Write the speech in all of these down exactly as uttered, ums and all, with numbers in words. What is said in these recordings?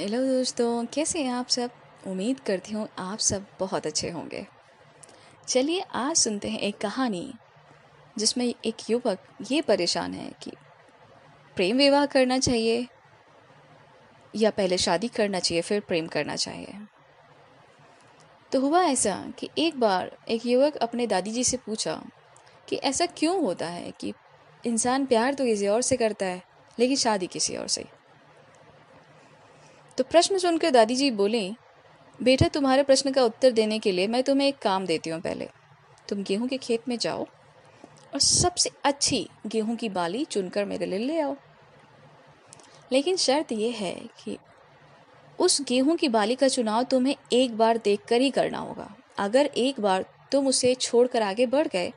Hello दोस्तों, कैसे हैं आप सब। उम्मीद करती हूँ आप सब बहुत अच्छे होंगे। चलिए आज सुनते हैं एक कहानी जिसमें एक युवक ये परेशान है कि प्रेम विवाह करना चाहिए या पहले शादी करना चाहिए फिर प्रेम करना चाहिए। तो हुआ ऐसा कि एक बार एक युवक अपने दादी जी से पूछा कि ऐसा क्यों होता है कि इंसान प्यार तो किसी और से करता है लेकिन शादी किसी और से। तो प्रश्न सुनकर दादी जी बोले, बेटा तुम्हारे प्रश्न का उत्तर देने के लिए मैं तुम्हें एक काम देती हूँ। पहले तुम गेहूं के खेत में जाओ और सबसे अच्छी गेहूं की बाली चुनकर मेरे लिए ले आओ, लेकिन शर्त यह है कि उस गेहूं की बाली का चुनाव तुम्हें एक बार देखकर ही करना होगा। अगर एक बार तुम उसे छोड़कर आगे बढ़ गए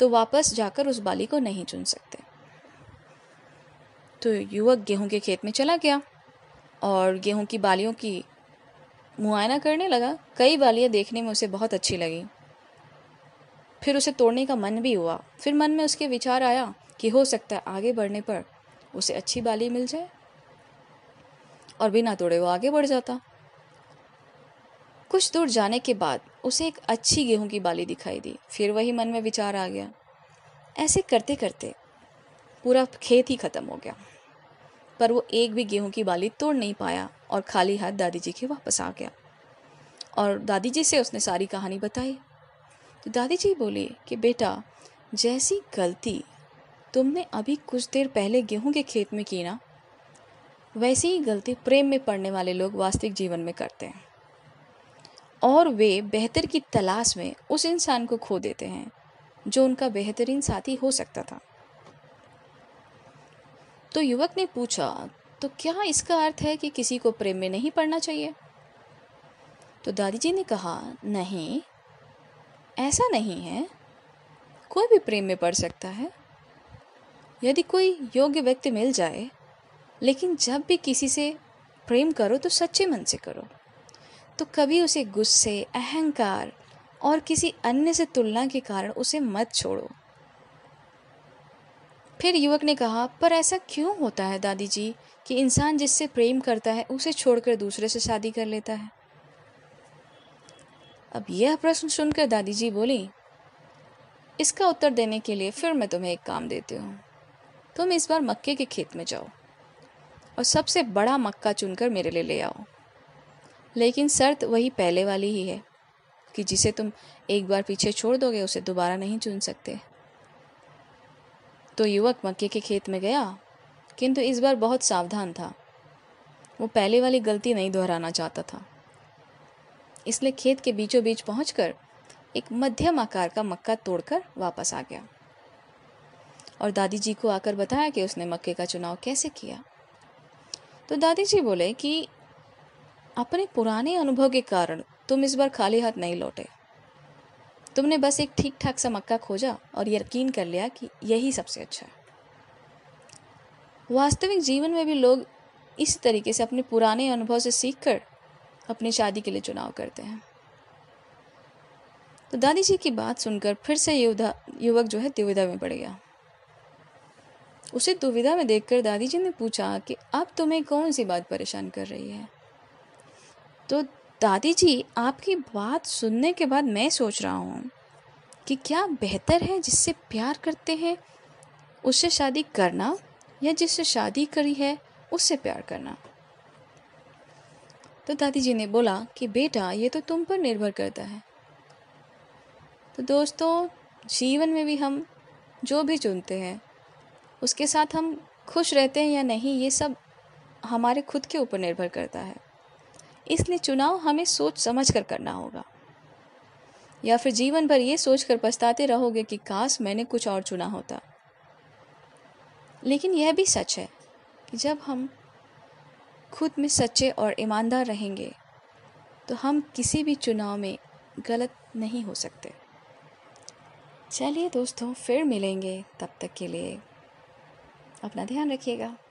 तो वापस जाकर उस बाली को नहीं चुन सकते। तो युवक गेहूं के खेत में चला गया और गेहूं की बालियों की मुआयना करने लगा। कई बालियां देखने में उसे बहुत अच्छी लगी। फिर उसे तोड़ने का मन भी हुआ। फिर मन में उसके विचार आया कि हो सकता है आगे बढ़ने पर उसे अच्छी बाली मिल जाए और बिना तोड़े वो आगे बढ़ जाता। कुछ दूर जाने के बाद उसे एक अच्छी गेहूं की बाली दिखाई दी। फिर वही मन में विचार आ गया। ऐसे करते करते पूरा खेत ही खत्म हो गया, पर वो एक भी गेहूं की बाली तोड़ नहीं पाया और खाली हाथ दादी जी के वापस आ गया और दादी जी से उसने सारी कहानी बताई। तो दादी जी बोले कि बेटा, जैसी गलती तुमने अभी कुछ देर पहले गेहूं के खेत में की ना, वैसी ही गलती प्रेम में पड़ने वाले लोग वास्तविक जीवन में करते हैं और वे बेहतर की तलाश में उस इंसान को खो देते हैं जो उनका बेहतरीन साथी हो सकता था। तो युवक ने पूछा, तो क्या इसका अर्थ है कि किसी को प्रेम में नहीं पड़ना चाहिए? तो दादी जी ने कहा, नहीं, ऐसा नहीं है। कोई भी प्रेम में पड़ सकता है यदि कोई योग्य व्यक्ति मिल जाए, लेकिन जब भी किसी से प्रेम करो तो सच्चे मन से करो। तो कभी उसे गुस्से, अहंकार और किसी अन्य से तुलना के कारण उसे मत छोड़ो। फिर युवक ने कहा, पर ऐसा क्यों होता है दादी जी कि इंसान जिससे प्रेम करता है उसे छोड़कर दूसरे से शादी कर लेता है? अब यह प्रश्न सुनकर दादी जी बोली, इसका उत्तर देने के लिए फिर मैं तुम्हें एक काम देती हूँ। तुम इस बार मक्के के खेत में जाओ और सबसे बड़ा मक्का चुनकर मेरे लिए ले आओ, लेकिन शर्त वही पहले वाली ही है कि जिसे तुम एक बार पीछे छोड़ दोगे उसे दोबारा नहीं चुन सकते। तो युवक मक्के के खेत में गया, किंतु इस बार बहुत सावधान था। वो पहले वाली गलती नहीं दोहराना चाहता था, इसलिए खेत के बीचों बीच पहुंचकर एक मध्यम आकार का मक्का तोड़कर वापस आ गया और दादी जी को आकर बताया कि उसने मक्के का चुनाव कैसे किया। तो दादी जी बोले कि अपने पुराने अनुभव के कारण तुम इस बार खाली हाथ नहीं लौटे। तुमने बस एक ठीक ठाक सा मक्का खोजा और यकीन कर लिया कि यही सबसे अच्छा है। वास्तविक जीवन में भी लोग इसी तरीके से अपने पुराने अनुभव से सीखकर अपनी शादी के लिए चुनाव करते हैं। तो दादी जी की बात सुनकर फिर से युवक जो है दुविधा में पड़ गया। उसे दुविधा में देखकर दादी जी ने पूछा कि अब तुम्हें कौन सी बात परेशान कर रही है? तो दादी जी, आपकी बात सुनने के बाद मैं सोच रहा हूँ कि क्या बेहतर है जिससे प्यार करते हैं उससे शादी करना या जिससे शादी करी है उससे प्यार करना? तो दादी जी ने बोला कि बेटा, ये तो तुम पर निर्भर करता है। तो दोस्तों, जीवन में भी हम जो भी चुनते हैं उसके साथ हम खुश रहते हैं या नहीं, ये सब हमारे खुद के ऊपर निर्भर करता है। इसलिए चुनाव हमें सोच समझ कर करना होगा, या फिर जीवन भर ये सोच कर पछताते रहोगे कि काश मैंने कुछ और चुना होता। लेकिन यह भी सच है कि जब हम खुद में सच्चे और ईमानदार रहेंगे तो हम किसी भी चुनाव में गलत नहीं हो सकते। चलिए दोस्तों, फिर मिलेंगे। तब तक के लिए अपना ध्यान रखिएगा।